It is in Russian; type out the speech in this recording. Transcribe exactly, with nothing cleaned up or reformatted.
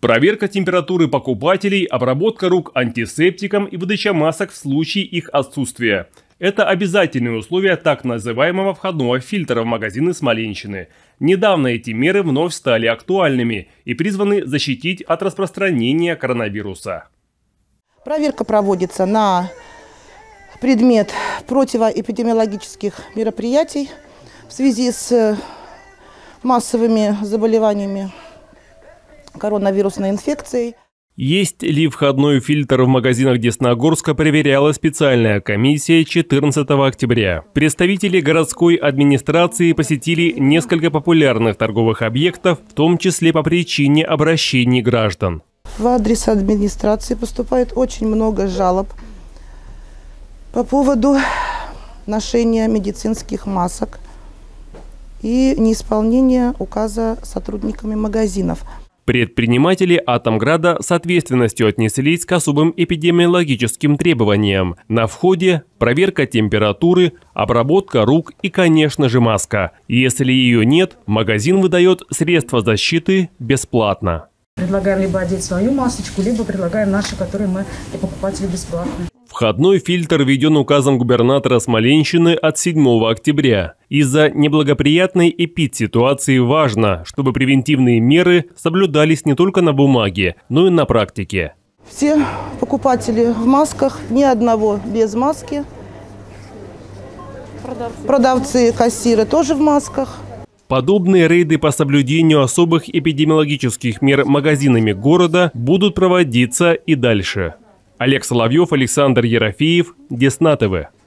Проверка температуры покупателей, обработка рук антисептиком и выдача масок в случае их отсутствия. Это обязательные условия так называемого входного фильтра в магазины Смоленщины. Недавно эти меры вновь стали актуальными и призваны защитить от распространения коронавируса. Проверка проводится на предмет противоэпидемиологических мероприятий в связи с массовыми заболеваниями коронавирусной инфекцией. Есть ли входной фильтр в магазинах Десногорска, проверяла специальная комиссия четырнадцатого октября. Представители городской администрации посетили несколько популярных торговых объектов, в том числе по причине обращений граждан. В адрес администрации поступает очень много жалоб по поводу ношения медицинских масок и неисполнения указа сотрудниками магазинов. Предприниматели Атомграда с ответственностью отнеслись к особым эпидемиологическим требованиям. На входе проверка температуры, обработка рук и, конечно же, маска. Если ее нет, магазин выдает средства защиты бесплатно. Предлагаем либо одеть свою масочку, либо предлагаем наши, которые мы покупателю бесплатно. Входной фильтр введен указом губернатора Смоленщины от седьмого октября. Из-за неблагоприятной эпидситуации важно, чтобы превентивные меры соблюдались не только на бумаге, но и на практике. Все покупатели в масках, ни одного без маски. Продавцы, Продавцы кассиры тоже в масках. Подобные рейды по соблюдению особых эпидемиологических мер магазинами города будут проводиться и дальше. Олег Соловьев, Александр Ерофеев, Десна-ТВ.